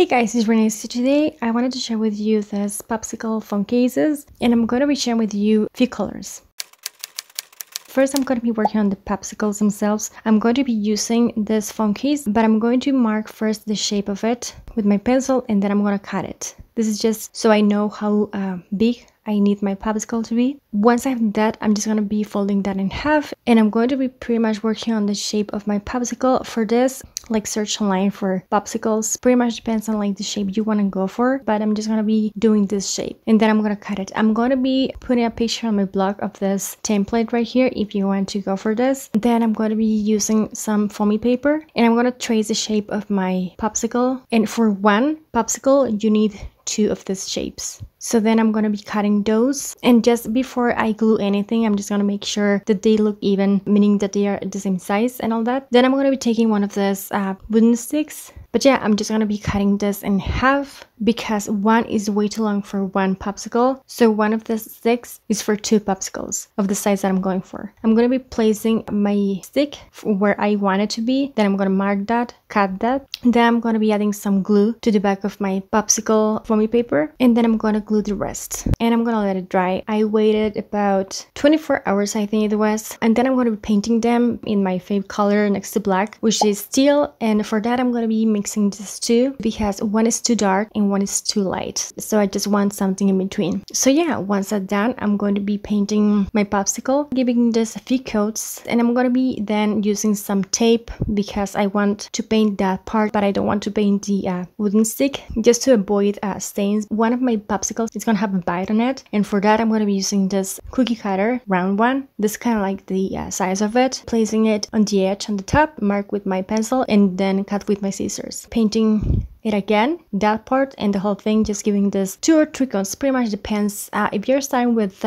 Hey guys, it's Renee. So today I wanted to share with you these popsicle phone cases, and I'm going to be sharing with you a few colors. First, I'm going to be working on the popsicles themselves. I'm going to be using this phone case, but I'm going to mark first the shape of it with my pencil, and then I'm going to cut it. This is just so I know how big I need my popsicle to be. Once I have that, I'm just going to be folding that in half, and I'm going to be pretty much working on the shape of my popsicle. For this, like, search online for popsicles. Pretty much depends on like the shape you want to go for, but I'm just going to be doing this shape, and then I'm going to cut it. I'm going to be putting a picture on my blog of this template right here if you want to go for this. Then I'm going to be using some foamy paper, and I'm going to trace the shape of my popsicle. And for one popsicle, you need two of these shapes. So then I'm going to be cutting those, and just before I glue anything, I'm just going to make sure that they look even, meaning that they are the same size and all that. Then I'm going to be taking one of these wooden sticks, but yeah, I'm just going to be cutting this in half because one is way too long for one popsicle, so one of the sticks is for two popsicles of the size that I'm going for. I'm going to be placing my stick where I want it to be, then I'm going to mark that, cut that, and then I'm going to be adding some glue to the back of my popsicle foamy paper, and then I'm going to glue the rest, and I'm gonna let it dry. I waited about 24 hours, I think it was, and then I'm gonna be painting them in my favorite color next to black, which is teal. And for that, I'm gonna be mixing these two because one is too dark and one is too light, so I just want something in between. So yeah, once that's done, I'm going to be painting my popsicle, giving this a few coats, and I'm gonna be then using some tape because I want to paint that part, but I don't want to paint the wooden stick, just to avoid stains. One of my popsicles, it's gonna have a bite on it, and for that I'm gonna be using this cookie cutter round one. This kind of like the size of it, placing it on the edge on the top, mark with my pencil, and then cut with my scissors, painting it again, that part and the whole thing, just giving this 2 or 3 coats. Pretty much depends. If you're starting with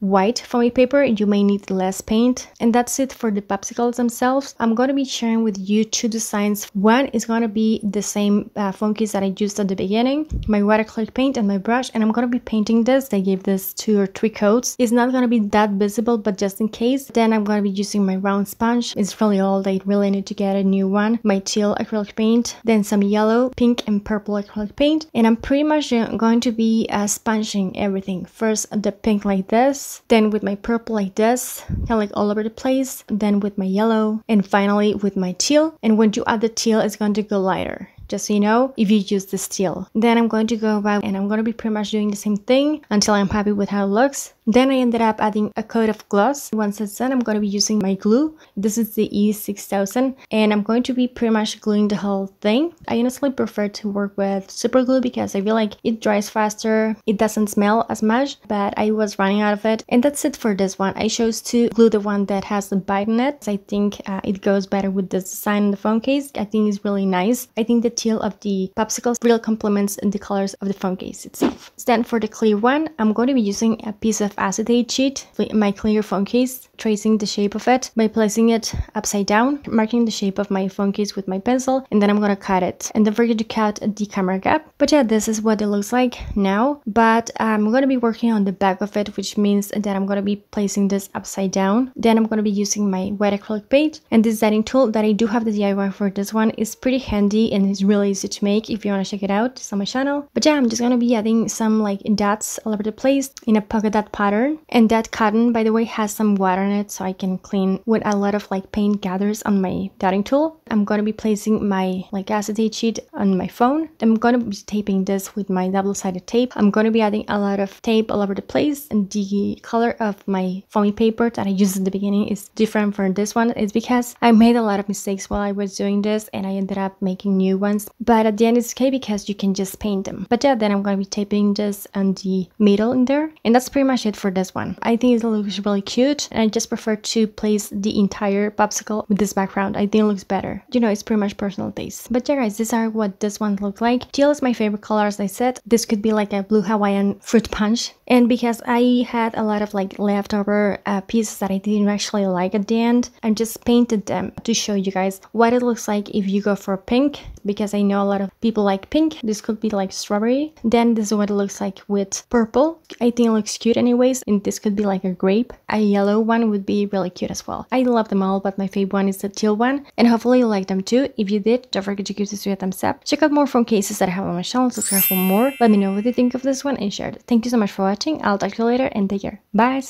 white foamy paper, you may need less paint. And that's it for the popsicles themselves. I'm going to be sharing with you 2 designs. One is going to be the same foam case that I used at the beginning, my watercolor paint and my brush, and I'm going to be painting this. They gave this 2 or 3 coats. It's not going to be that visible, but just in case. Then I'm going to be using my round sponge. It's really old, I really need to get a new one. My teal acrylic paint, then some yellow, pink, and purple acrylic paint, and I'm pretty much going to be sponging everything. First the pink like this, then with my purple like this, kind of like all over the place, then with my yellow, and finally with my teal. And when you add the teal, it's going to go lighter, just so you know, if you use the teal. Then I'm going to go back and I'm going to be pretty much doing the same thing until I'm happy with how it looks. Then I ended up adding a coat of gloss. Once it's done, I'm going to be using my glue. This is the E6000, and I'm going to be pretty much gluing the whole thing. I honestly prefer to work with super glue because I feel like it dries faster, it doesn't smell as much, but I was running out of it. And that's it for this one. I chose to glue the one that has the bite in it. I think it goes better with this design in the phone case. I think it's really nice. I think the teal of the popsicles really complements the colors of the phone case itself. Then for the clear one, I'm going to be using a piece of acetate sheet, my clear phone case, tracing the shape of it by placing it upside down, marking the shape of my phone case with my pencil, and then I'm gonna cut it. And don't forget to cut the camera gap. But yeah, this is what it looks like now, but I'm gonna be working on the back of it, which means that I'm gonna be placing this upside down. Then I'm gonna be using my wet acrylic paint, and this setting tool that I do have the DIY for this one is pretty handy, and it's really easy to make if you want to check it out. It's on my channel. But yeah, I'm just gonna be adding some like dots all over the place in a polka dot pattern. And that cotton, by the way, has some water on it, so I can clean with a lot of like paint gathers on my dotting tool. I'm gonna be placing my like acetate sheet on my phone. I'm gonna be taping this with my double-sided tape. I'm gonna be adding a lot of tape all over the place, and the color of my foamy paper that I used at the beginning is different from this one. It's because I made a lot of mistakes while I was doing this, and I ended up making new ones. But at the end, it's okay because you can just paint them. But yeah, then I'm going to be taping this on the middle in there. And that's pretty much it for this one. I think it looks really cute, and I just prefer to place the entire popsicle with this background. I think it looks better. You know, it's pretty much personal taste. But yeah, guys, these are what this one looks like. Teal is my favorite color, as I said. This could be like a blue Hawaiian fruit punch. And because I had a lot of like leftover pieces that I didn't actually like at the end, I just painted them to show you guys what it looks like if you go for pink. because I know a lot of people like pink. This could be like strawberry. Then this is what it looks like with purple. I think it looks cute anyways, and this could be like a grape. A yellow one would be really cute as well. I love them all, but my favorite one is the teal one, and hopefully you like them too. If you did, don't forget to give this video a thumbs up. Check out more phone cases that I have on my channel, subscribe for more. Let me know what you think of this one and share it. Thank you so much for watching. I'll talk to you later and take care. Bye!